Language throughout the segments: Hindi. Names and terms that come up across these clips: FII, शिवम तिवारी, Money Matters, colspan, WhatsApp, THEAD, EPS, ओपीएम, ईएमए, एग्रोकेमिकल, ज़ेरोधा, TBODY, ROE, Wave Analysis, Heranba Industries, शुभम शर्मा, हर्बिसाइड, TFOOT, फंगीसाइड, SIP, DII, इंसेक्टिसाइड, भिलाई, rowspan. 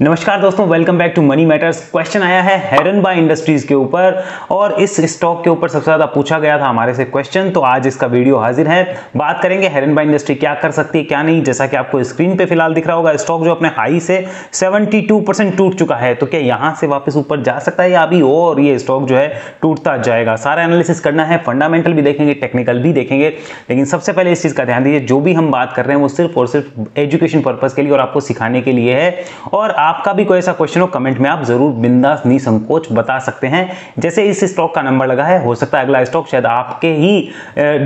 नमस्कार दोस्तों, welcome back to money matters. Question आया है हेरनबा इंडस्ट्रीज के ऊपर और इस स्टॉक के ऊपर सबसे ज़्यादा पूछा गया था हमारे से क्वेश्चन, तो आज इसका वीडियो हाजिर है। बात करेंगे हेरनबा इंडस्ट्री क्या कर सकती है क्या नहीं। जैसा कि आपको स्क्रीन पे फिलहाल दिख रहा होगा, स्टॉक जो अपने हाई से 72% टूट चुका है, तो क्या यहाँ से वापस ऊपर जा सकता है या अभी और ये स्टॉक जो है टूटता जाएगा। सारा एनालिसिस करना है, फंडामेंटल भी देखेंगे, टेक्निकल भी देखेंगे, लेकिन सबसे पहले इस चीज़ का ध्यान दीजिए जो भी हम बात कर रहे हैं वो सिर्फ और सिर्फ एजुकेशन पर्पज़ के लिए और आपको सिखाने के लिए है। और आपका भी कोई ऐसा क्वेश्चन हो कमेंट में आप जरूर बिंदास निसंकोच बता सकते हैं। जैसे इस स्टॉक का नंबर लगा है, हो सकता है अगला स्टॉक शायद आपके ही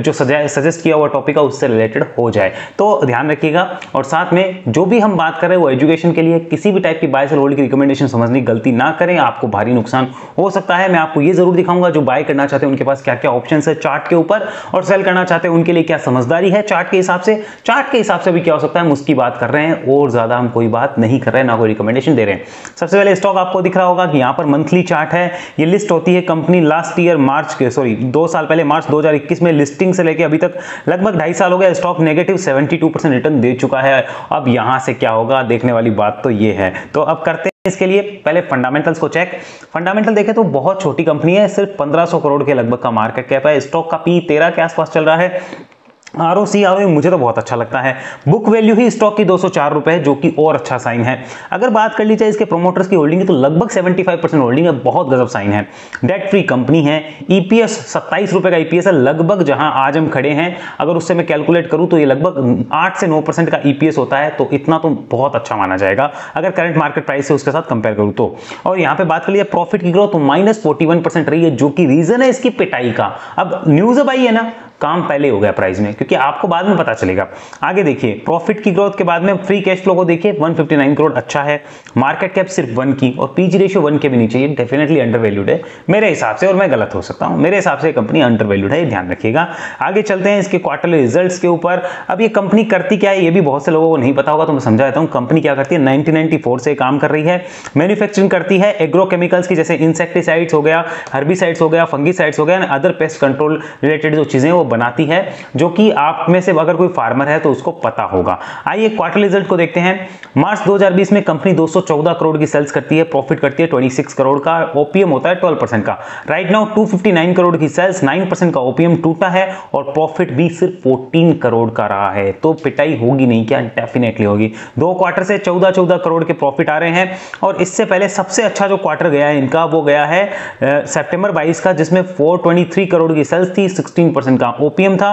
जो सजेस्ट किया हुआ टॉपिक है उससे रिलेटेड हो जाए, तो ध्यान रखिएगा। और साथ में जो भी हम बात कर रहे हैं वो एजुकेशन के लिए, किसी भी टाइप की बाय सेल होल्ड की रिकमेंडेशन समझने की गलती ना करें, आपको भारी नुकसान हो सकता है। मैं आपको ये जरूर दिखाऊंगा जो बाय करना चाहते हैं उनके पास क्या क्या ऑप्शन है चार्ट के ऊपर, और सेल करना चाहते हैं उनके लिए क्या समझदारी है चार्ट के हिसाब से। चार्ट के हिसाब से भी क्या हो सकता है हम उसकी बात कर रहे हैं, और ज्यादा हम कोई बात नहीं कर रहे हैं, ना कोई रिकमेंडेशन दे रहे हैं। सबसे पहले स्टॉक आपको दिख रहा होगा कि यहाँ पर मंथली चार्ट है, ये लिस्ट होती है। कंपनी लास्ट ईयर दो साल पहले मार्च 2021 में लिस्टिंग से लेके अभी तक लगभग 2.5 साल हो गया। स्टॉक नेगेटिव 72% रिटर्न दे चुका है। अब यहाँ से क्या होगा देखने वाली बात तो ये है। तो अब करते हैं इसके लिए पहले फंडामेंटल्स को चेक। फंडामेंटल देखें तो बहुत छोटी कंपनी है, सिर्फ 1500 करोड़ के लगभग का मार्केट कैप है। स्टॉक का P13 के आसपास चल रहा है। ROE मुझे तो बहुत अच्छा लगता है। बुक वैल्यू ही स्टॉक की 204 रुपए है, जो कि और अच्छा साइन है। अगर बात कर ली जाए इसके प्रोमोटर्स की होल्डिंग तो लगभग 75% होल्डिंग है, बहुत गजब साइन है। डेट फ्री कंपनी है। EPS 27 रुपए का EPS है लगभग, जहां आज हम खड़े हैं। अगर उससे मैं कैलकुलेट करूं तो ये लगभग 8 से 9% का EPS होता है, तो इतना तो बहुत अच्छा माना जाएगा अगर करंट मार्केट प्राइस से उसके साथ कंपेयर करूँ तो। और यहाँ पे बात कर लीजिए प्रॉफिट की ग्रोथ तो -41% रही है, जो कि रीजन है इसकी पिटाई का। अब न्यूज अब आई है ना, काम पहले हो गया प्राइस में, क्योंकि आपको बाद में पता चलेगा। आगे देखिए, प्रॉफिट की ग्रोथ के बाद में फ्री कैश फ्लो को देखिए 159 करोड़ अच्छा है। मार्केट कैप सिर्फ 1 की और पीजी रेशियो 1 के भी नीचे, ये डेफिनेटली अंडरवैल्यूड है मेरे हिसाब से, और मैं गलत हो सकता हूँ। मेरे हिसाब से कंपनी अंडरवैल्यूड है, ध्यान रखिएगा। आगे चलते हैं इसके क्वार्टरली रिजल्ट्स के ऊपर। अब ये कंपनी करती क्या है ये भी बहुत से लोगों को नहीं पता होगा, तो मैं समझा देता हूँ। कंपनी क्या करती है, 1994 से काम कर रही है। मैन्युफैक्चरिंग करती है एग्रोकेमिकल्स की, जैसे इंसेक्टिसाइड्स हो गया, हर्बिसाइड्स हो गया, फंगीसाइड्स हो गया, अदर पेस्ट कंट्रोल रिलेटेड जो चीज़ें बनाती है, जो कि आप में से अगर कोई फार्मर है तो उसको पता होगा। आइए क्वार्टर रिजल्ट को देखते हैं। मार्च 2020 में कंपनी 214 करोड़ की सेल्स करती है, प्रॉफिट करती है 26 करोड़ का, ओपीएम होता है 12% का। राइट नाउ 259 करोड़ की सेल्स, 9% का ओपीएम टूटा है और प्रॉफिट भी सिर्फ 14 करोड़ का रहा है, तो पिटाई होगी नहीं क्या, डेफिनेटली होगी। 2 क्वार्टर से 14 करोड़ के प्रॉफिट आ रहे हैं। और इससे पहले सबसे अच्छा जो क्वार्टर गया है इनका वो गया है सितंबर 22 का, जिसमें 423 करोड़ की सेल्स थी, 16% का ओपीएम था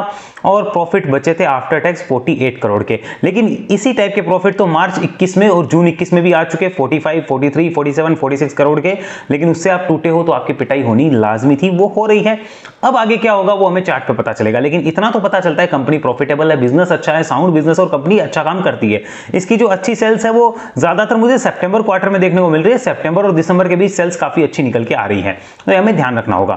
और प्रॉफिट बचे थे आफ्टर टैक्स 48 करोड़ के। लेकिन इसी टाइप के प्रॉफिट तो मार्च 21 में और जून 21 में भी आ चुके, 45, 43, 47, 46 करोड़ के। लेकिन उससे आप टूटे हो तो आपकी पिटाई होनी लाजमी थी, वो हो रही है। अब आगे क्या होगा वो हमें चार्ट पे पता चलेगा, लेकिन इतना तो पता चलता है कंपनी प्रॉफिटेबल है, बिजनेस अच्छा है, साउंड बिजनेस, और कंपनी अच्छा काम करती है। इसकी जो अच्छी सेल्स है वो ज्यादातर मुझे सेप्टेंबर क्वार्टर में देखने को मिल रही है। सेप्टेंबर और दिसंबर के बीच सेल्स काफी अच्छी निकल के आ रही है, तो हमें ध्यान रखना होगा।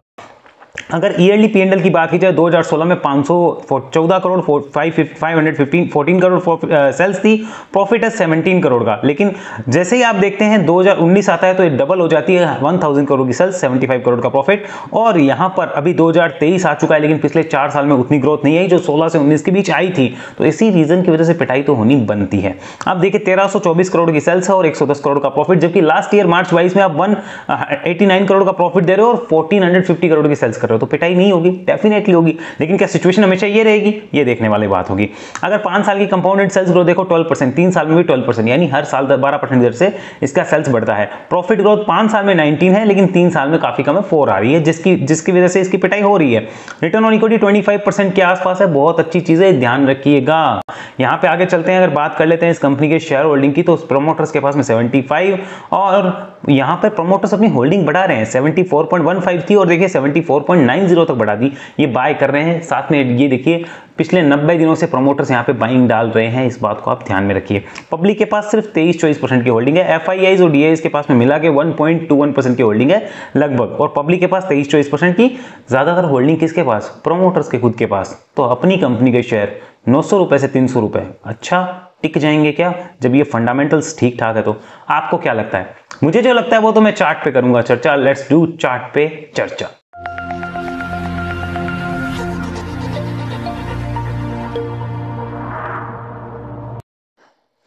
अगर ईयरली P&L की बात की जाए, 2016 में 514 करोड़ 14 करोड़ सेल्स थी, प्रॉफिट है 17 करोड़ का। लेकिन जैसे ही आप देखते हैं 2019 आता है तो ये डबल हो जाती है, 1000 करोड़ की सेल्स, 75 करोड़ का प्रॉफिट। और यहाँ पर अभी 2023 आ चुका है, लेकिन पिछले 4 साल में उतनी ग्रोथ नहीं आई जो 16 से 19 के बीच आई थी, तो इसी रीजन की वजह से पिटाई तो होनी बनती है। आप देखिए 1324 करोड़ की सेल्स है और 110 करोड़ का प्रॉफिट, जबकि लास्ट ईयर मार्च 22 में आप 189 करोड़ का प्रॉफिट दे रहे हो और 1450 करोड़ की सेल्स कर रहे हो, तो पिटाई नहीं होगी, डेफिनेटली होगी। लेकिन क्या सिचुएशन हमेशा ये रहेगी, ये देखने वाली बात होगी। अगर 5 साल की कंपाउंडेड सेल्स ग्रोथ देखो 12%, 3 साल में भी 12%, यानी हर साल 12% दर से इसका सेल्स बढ़ता है। प्रॉफिट ग्रोथ 5 साल में 19 है, लेकिन 3 साल में काफी कम है, 4 आ रही है, जिसकी वजह से इसकी पिटाई हो रही है। रिटर्न ऑन इक्विटी 25% के आसपास है, बहुत अच्छी चीज है, ध्यान रखिएगा। यहाँ पे आगे चलते हैं। अगर बात कर लेते हैं इस कंपनी के शेयर होल्डिंग की, तो प्रोमोटर्स के पास में 75, और यहाँ पर प्रोमोटर्स अपनी होल्डिंग बढ़ा रहे हैं, 74.15 थी और देखिए 74.90 तक बढ़ा दी, ये बाय कर रहे हैं। साथ में ये देखिए पिछले 90 दिनों से प्रोमोटर्स यहाँ पे बाइंग डाल रहे हैं, इस बात को आप ध्यान में रखिए। पब्लिक के पास सिर्फ 23-24% की होल्डिंग है, FIIs और DIs के पास में मिला के 1.21% की होल्डिंग है लगभग, और पब्लिक के पास 23-24% की ज़्यादातर होल्डिंग किसके पास, प्रोमोटर्स के खुद के पास। तो अपनी कंपनी के शेयर 900 रुपये से 300 रुपये अच्छा टिक जाएंगे क्या, जब ये फंडामेंटल्स ठीक ठाक है तो। आपको क्या लगता है? मुझे जो लगता है वो तो मैं चार्ट पे करूंगा चर्चा। लेट्स डू चार्ट पे चर्चा।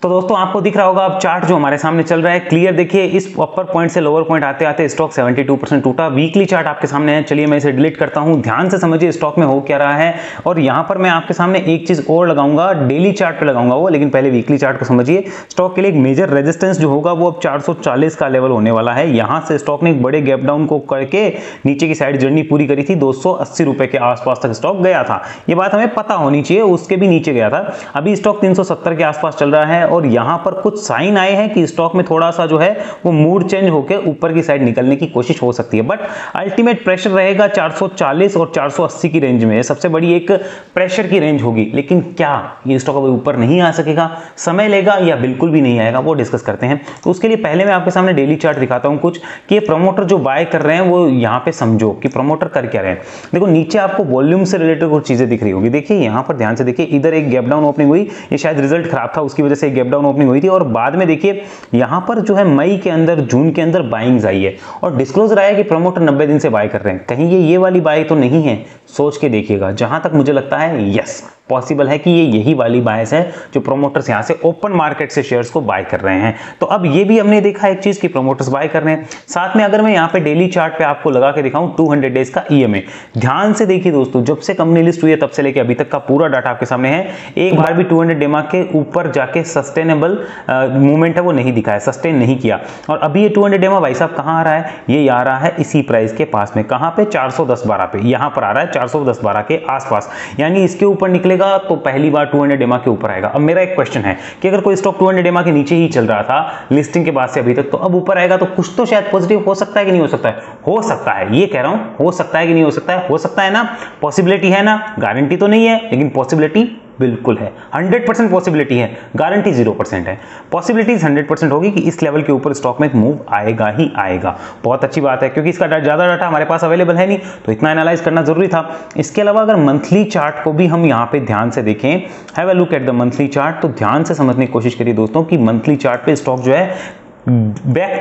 तो दोस्तों आपको दिख रहा होगा अब चार्ट जो हमारे सामने चल रहा है क्लियर देखिए, इस अपर पॉइंट से लोअर पॉइंट आते आते स्टॉक 72% टूटा। वीकली चार्ट आपके सामने है, चलिए मैं इसे डिलीट करता हूं। ध्यान से समझिए स्टॉक में हो क्या रहा है। और यहां पर मैं आपके सामने एक चीज और लगाऊंगा, डेली चार्ट पे लगाऊंगा वो, लेकिन पहले वीकली चार्ट को समझिए। स्टॉक के लिए एक मेजर रेजिस्टेंस जो होगा वो अब 440 का लेवल होने वाला है। यहाँ से स्टॉक ने एक बड़े गैप डाउन को करके नीचे की साइड जर्नी पूरी करी थी, 280 रुपये के आसपास तक स्टॉक गया था, ये बात हमें पता होनी चाहिए, उसके भी नीचे गया था। अभी स्टॉक 370 के आसपास चल रहा है और यहां पर कुछ साइन आए हैं कि स्टॉक में थोड़ा सा जो है वो मूड चेंज होकर ऊपर की साइड निकलने की कोशिश हो सकती है, बट अल्टीमेट प्रेशर रहेगा 440 और 480 की रेंज में, सबसे बड़ी एक प्रेशर की रेंज होगी। लेकिन क्या ये स्टॉक अभी ऊपर नहीं आ सकेगा, समय लेगा या बिल्कुल भी नहीं आएगा, वो डिस्कस करते हैं। तो उसके लिए पहले मैं आपके सामने डेली चार्ट दिखाता हूं कुछ, कि ये प्रमोटर जो बाय कर रहे हैं वो यहां पर समझो कि प्रमोटर कर क्या रहे हैं। देखो नीचे आपको वॉल्यूम से रिलेटेड कुछ चीजें दिख रही होगी, देखिए यहां पर ध्यान से देखिए, इधर एक गैप डाउन ओपनिंग हुई, ये शायद रिजल्ट खराब था उसकी वजह से गैप डाउन ओपनिंग हुई थी। और बाद में देखिए यहां पर जो है मई के अंदर जून के अंदर बाइंग्स आई है और डिस्क्लोजर आया कि प्रमोटर 90 दिन से बाय कर रहे हैं। कहीं ये वाली बाय तो नहीं है, सोच के देखिएगा। जहां तक मुझे लगता है यस पॉसिबल है कि ये यही वाली बायस है जो प्रोमोटर्स यहाँ से ओपन मार्केट से शेयर्स को बाय कर रहे हैं। तो अब ये भी हमने देखा एक चीज़ कि प्रोमोटर्स बाय कर रहे हैं। साथ में अगर मैं यहाँ पे डेली चार्ट पे आपको लगा के दिखाऊं 200 डेज का ईएमए, ध्यान से देखिए दोस्तों, जब से कंपनी लिस्ट हुई है तब से लेके अभी तक का पूरा डाटा आपके सामने है। एक बार भी 200 डेमार्क के ऊपर जाके सस्टेनेबल मूवमेंट है वो नहीं दिखा है, सस्टेन नहीं किया। और अभी ये 200 डेमा भाई साहब कहाँ आ रहा है, ये आ रहा है इसी प्राइस के पास में, कहाँ पे 410-12 पे, यहाँ पर आ रहा है 410-12 के आसपास, यानी इसके ऊपर निकले तो पहली बार 200 डेमा के ऊपर आएगा। अब मेरा एक क्वेश्चन है कि अगर कोई स्टॉक 200 डेमा के नीचे ही चल रहा था लिस्टिंग के बाद से अभी तक, तो अब ऊपर आएगा तो कुछ तो शायद पॉजिटिव हो सकता है कि नहीं हो सकता है, हो सकता है, ये कह रहा हूं हो सकता है कि नहीं हो सकता है, हो सकता है ना, पॉसिबिलिटी है ना, गारंटी तो नहीं है लेकिन पॉसिबिलिटी बिल्कुल है। 100% पॉसिबिलिटी है, गारंटी 0% है। पॉसिबिलिटीज 100% होगी कि इस लेवल के ऊपर स्टॉक में एक मूव आएगा ही आएगा। बहुत अच्छी बात है क्योंकि इसका ज़्यादा डाटा हमारे पास अवेलेबल है नहीं, तो इतना एनालाइज करना जरूरी था। इसके अलावा अगर मंथली चार्ट को भी हम यहाँ पे ध्यान से देखें, have a look at the monthly chart, तो ध्यान से समझने की कोशिश करिए दोस्तों कि मंथली चार्ट पे स्टॉक जो है बैक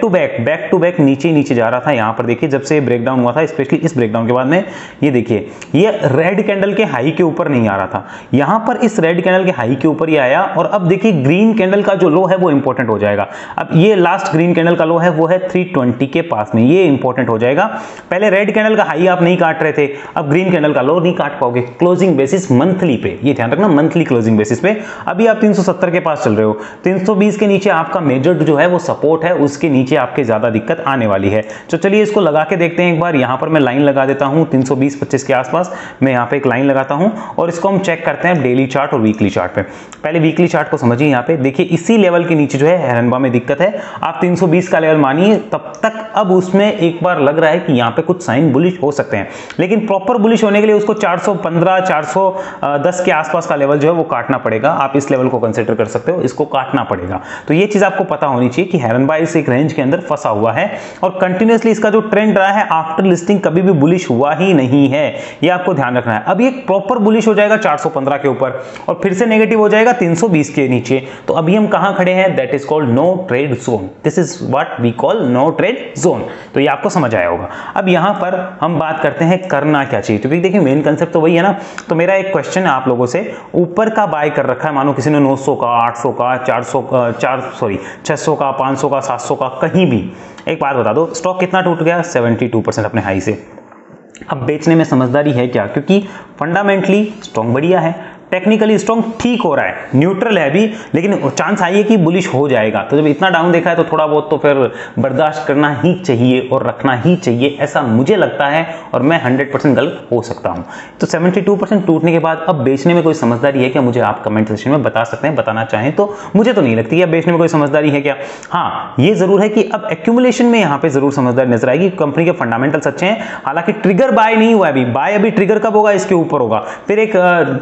टू बैक नीचे जा रहा था। यहाँ पर देखिए जब से ब्रेकडाउन हुआ था, स्पेशली इस ब्रेकडाउन के बाद में, ये देखिए ये रेड कैंडल के हाई के ऊपर नहीं आ रहा था, यहाँ पर इस रेड कैंडल के हाई के ऊपर ही आया। और अब देखिए ग्रीन कैंडल का जो लो है वो इंपॉर्टेंट हो जाएगा। अब ये लास्ट ग्रीन कैंडल का लो है वो है 320 के पास में, ये इंपॉर्टेंट हो जाएगा। पहले रेड कैंडल का हाई आप नहीं काट रहे थे, अब ग्रीन कैंडल का लो नहीं काट पाओगे क्लोजिंग बेसिस मंथली पे, ये ध्यान रखना मंथली क्लोजिंग बेसिस पे। अभी आप 370 के पास चल रहे हो, 320 के नीचे आपका मेजर जो है वो सपोर्ट है, उसके नीचे आपके ज्यादा दिक्कत आने वाली है। तो चलिए इसको लगा के देखते हैं एक बार। यहां पर मैं लाइन लगा देता हूं 320-25 के आसपास, मैं यहां पे एक लाइन लगाता हूं और इसको हम चेक करते हैं डेली चार्ट और वीकली चार्ट पे। पहले वीकली चार्ट को समझिए, यहां पे देखिए इसी लेवल के नीचे जो है हेरनबा में दिक्कत है। आप 320 का लेवल मानिए तब तक, अब उसमें एक बार लग रहा है कि यहां पे कुछ साइन बुलिश हो सकते हैं, लेकिन प्रॉपर बुलिश होने के लिए उसको 415-410 के आसपास का लेवल जो है वो काटना पड़ेगा। आप इस लेवल को कंसीडर कर सकते हो, इसको काटना पड़ेगा। तो ये चीज आपको पता होनी चाहिए कि हेरनबा इस एक रेंज के अंदर फंसा हुआ है और कंटिन्यूअसली इसका जो ट्रेंड रहा है आफ्टर लिस्टिंग कभी भी बुलिश हुआ ही नहीं है, ये आपको ध्यान रखना है। अब ये प्रॉपर बुलिश हो जाएगा 415 के ऊपर और फिर से नेगेटिव हो जाएगा 320 के नीचे। तो अभी हम कहां खड़े हैं, that is called no trade zone, this is what we call no trade zone. तो ये आपको समझ आया होगा। अब यहां पर हम बात करते हैं करना क्या चाहिए, क्योंकि देखिए मेन कंसेप्ट तो वही है ना। तो मेरा एक क्वेश्चन है आप लोगों से, ऊपर का बाय कर रखा है, मानो किसी ने 900 का, 800 का, 600 का, 500 का, 700 का, कहीं भी। एक बात बता दो, स्टॉक कितना टूट गया, 72% अपने हाई से। अब बेचने में समझदारी है क्या, क्योंकि फंडामेंटली स्टॉक बढ़िया है, टेक्निकली स्ट्रॉन्ग ठीक हो रहा है, न्यूट्रल है अभी, लेकिन चांस आई है कि बुलिश हो जाएगा। तो जब इतना डाउन देखा है तो थोड़ा बहुत तो फिर बर्दाश्त करना ही चाहिए और रखना ही चाहिए, ऐसा मुझे लगता है और मैं 100% गलत हो सकता हूं। तो 72% टूटने के बाद अब बेचने में कोई समझदारी है क्या, मुझे आप कमेंट सेक्शन में बता सकते हैं, बताना चाहें तो। मुझे तो नहीं लगती है बेचने में कोई समझदारी है क्या। हाँ ये जरूर है कि अब एक्यूमुलेशन में यहाँ पे जरूर समझदारी नजर आएगी, कंपनी के फंडामेंटल्स अच्छे हैं। हालांकि ट्रिगर बाय नहीं हुआ अभी, बाय अभी ट्रिगर कब होगा, इसके ऊपर होगा, फिर एक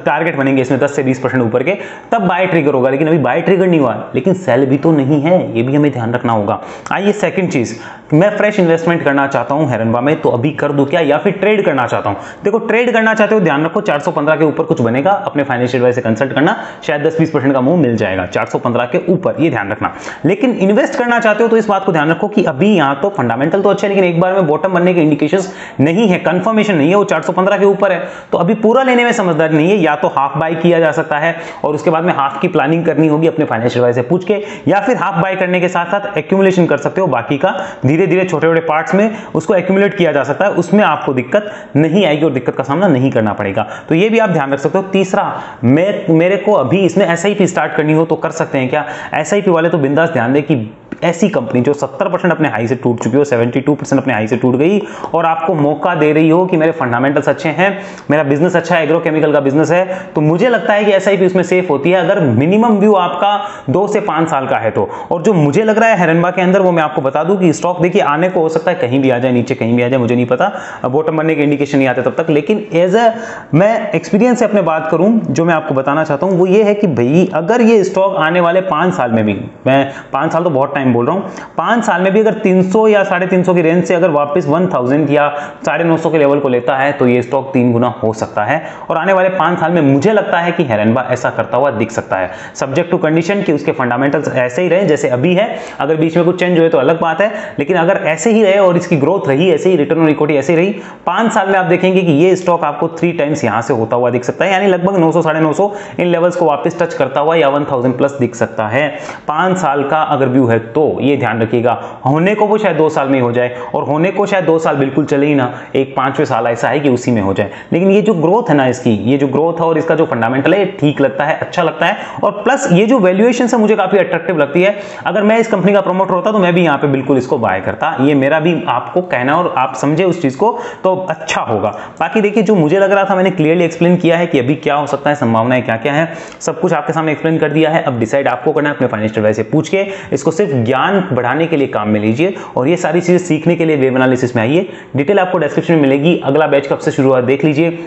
टारगेट बनेगा इसमें 10 से 20% ऊपर के, तब बाय ट्रिगर होगा, लेकिन अभी बाय ट्रिगर नहीं हुआ, लेकिन सेल भी तो नहीं है, ये भी हमें ध्यान रखना होगा। आइए सेकंड चीज, मैं फ्रेश इन्वेस्टमेंट करना चाहता हूं हेरनबा में, तो अभी कर दूं क्या या फिर ट्रेड करना चाहता हूं। देखो ट्रेड करना चाहते हो, ध्यान रखो 415 के ऊपर कुछ बनेगा, अपने फाइनेंशियल एडवाइजर से कंसल्ट करना, शायद 10-20% का मूव मिल जाएगा 415 के ऊपर, ये ध्यान रखना। लेकिन इन्वेस्ट करना चाहते हो तो इस बात को ध्यान रखो कि अभी यहां तो फंडामेंटल तो अच्छे, लेकिन एक बार में बॉटम बनने के इंडिकेशंस नहीं है, कंफर्मेशन नहीं है, वो 415 के ऊपर है, तो अभी पूरा लेने में समझदारी नहीं है। या तो हाफ बाय किया जा सकता है और उसके बाद में हाफ की प्लानिंग करनी होगी अपने फाइनेंशियल एडवाइजर से पूछ के, या फिर हाफ बाय करने के साथ साथ एक्यूमुलेशन कर सकते हो। बाकी का धीरे धीरे छोटे छोटे पार्ट्स में उसको एक्यूमुलेट किया जा सकता है, उसमें आपको दिक्कत नहीं आएगी और दिक्कत का सामना नहीं करना पड़ेगा। तो ये भी आप ध्यान रख सकते हो। तीसरा, मेरे को अभी इसमें SIP स्टार्ट करनी हो तो कर सकते हैं क्या? SIP वाले तो बिंदास ध्यान दें कि ऐसी कंपनी जो 70% अपने हाई से टूट चुकी हो, 72% अपने हाई से टूट गई और आपको मौका दे रही हो कि मेरे फंडामेंटल्स अच्छे हैं, मेरा बिजनेस अच्छा है, एग्रोकेमिकल का बिजनेस है, तो मुझे लगता है कि SIP उसमें सेफ होती है अगर मिनिमम व्यू आपका 2 से 5 साल का है तो। और जो मुझे लग रहा है हेरनबा के अंदर, वो मैं आपको बता दूं कि स्टॉक देखिए आने को हो सकता है कहीं भी आ जाए, नीचे कहीं भी आ जाए, मुझे नहीं पता, बॉटम बनने के इंडिकेशन नहीं आते तब तक। लेकिन एज अ मैं एक्सपीरियंस से अपने बात करूं, जो मैं आपको बताना चाहता हूं वो ये है कि भाई अगर ये स्टॉक आने वाले 5 साल में भी, मैं 5 साल तो बहुत टाइम बोल रहा हूं, 5 साल में भी अगर 300 या 350 की रेंज से अगर वापस 1000 या 950 के लेवल को लेता है तो ये स्टॉक 3 गुना हो सकता है। और आने वाले 5 साल में मुझे लगता है कि हेरनबा ऐसा करता हुआ दिख सकता है, सब्जेक्ट टू कंडीशन कि उसके फंडामेंटल्स ऐसे ही रहे जैसे अभी है। अगर बीच में कुछ चेंज हुए तो अलग बात है, लेकिन अगर ऐसे ही रहे और इसकी ग्रोथ रही ऐसे ही, रिटर्न ऑन इक्विटी ऐसे ही रही, 5 साल में आप देखेंगे कि ये स्टॉक आपको 3 टाइम्स यहां से होता हुआ दिख सकता है, यानी लगभग 900 950 इन लेवल्स को वापस टच करता हुआ या 1000+ दिख सकता है 5 साल का अगर व्यू है तो। ये ध्यान रखिएगा, होने को वो शायद 2 साल में हो जाए और होने को शायद 2 साल बिल्कुल चले ही ना, एक 5वें साल ऐसा है कि उसी में हो जाए। लेकिन ये जो ग्रोथ है ना इसकी, ये जो ग्रोथ है और इसका जो फंडामेंटल है ठीक लगता है, अच्छा लगता है, और प्लस ये जो वैल्यूएशन है मुझे काफी अट्रैक्टिव लगती है। अगर मैं इस कंपनी का प्रमोटर होता तो मैं भी यहाँ पे बिल्कुल इसको बाय करता। ये मेरा भी आपको कहना और आप समझे उस चीज को तो अच्छा होगा। बाकी देखिए जो मुझे लग रहा था मैंने क्लियरली एक्सप्लेन किया है कि अभी क्या हो सकता है, संभावनाएं क्या क्या है, सब कुछ आपके सामने एक्सप्लेन कर दिया है। अब डिसाइड आपको करना है अपने फाइनेंशियल एडवाइजर से पूछ के। इसको सिर्फ ज्ञान बढ़ाने के लिए काम में लीजिए और ये सारी चीजें सीखने के लिए वेब एनालिसिस में आइए। डिटेल आपको डिस्क्रिप्शन में मिलेगी। अगला बैच कब से शुरू हुआ देख लीजिए,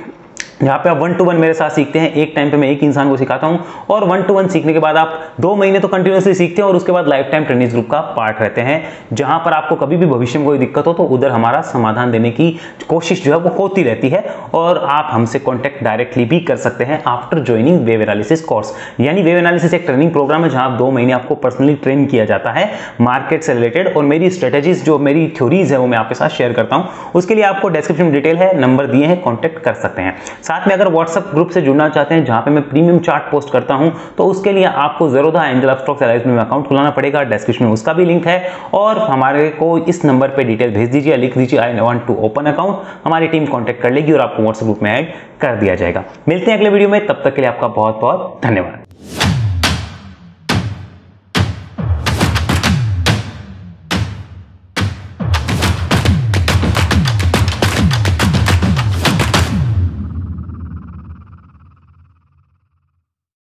यहाँ पे आप 1-to-1 मेरे साथ सीखते हैं। एक टाइम पे मैं एक इंसान को सिखाता हूँ और 1-to-1 सीखने के बाद आप 2 महीने तो कंटिन्यूसली सीखते हैं और उसके बाद लाइफ टाइम ट्रेनिंग ग्रुप का पार्ट रहते हैं, जहाँ पर आपको कभी भी भविष्य में कोई दिक्कत हो तो उधर हमारा समाधान देने की कोशिश जो है वो होती रहती है। और आप हमसे कॉन्टैक्ट डायरेक्टली भी कर सकते हैं after joining wave analysis course, यानी वेव एनालिसिस एक ट्रेनिंग प्रोग्राम है जहाँ 2 महीने आपको पर्सनली ट्रेन किया जाता है मार्केट से रिलेटेड, और मेरी स्ट्रेटेजीज जो मेरी थ्योरीज है वो मैं आपके साथ शेयर करता हूँ। उसके लिए आपको डिस्क्रिप्शन में डिटेल है, नंबर दिए हैं, कॉन्टैक्ट कर सकते हैं। साथ में अगर WhatsApp ग्रुप से जुड़ना चाहते हैं जहां पे मैं प्रीमियम चार्ट पोस्ट करता हूं, तो उसके लिए आपको ज़ेरोधा एंजल स्टॉक्स एलाइज में अकाउंट खुलाना पड़ेगा। डिस्क्रिप्शन में उसका भी लिंक है और हमारे को इस नंबर पे डिटेल भेज दीजिए, लिख दीजिए I want to open account, हमारी टीम कॉन्टैक्ट कर लेगी और आपको WhatsApp ग्रुप में ऐड कर दिया जाएगा। मिलते हैं अगले वीडियो में, तब तक के लिए आपका बहुत बहुत धन्यवाद।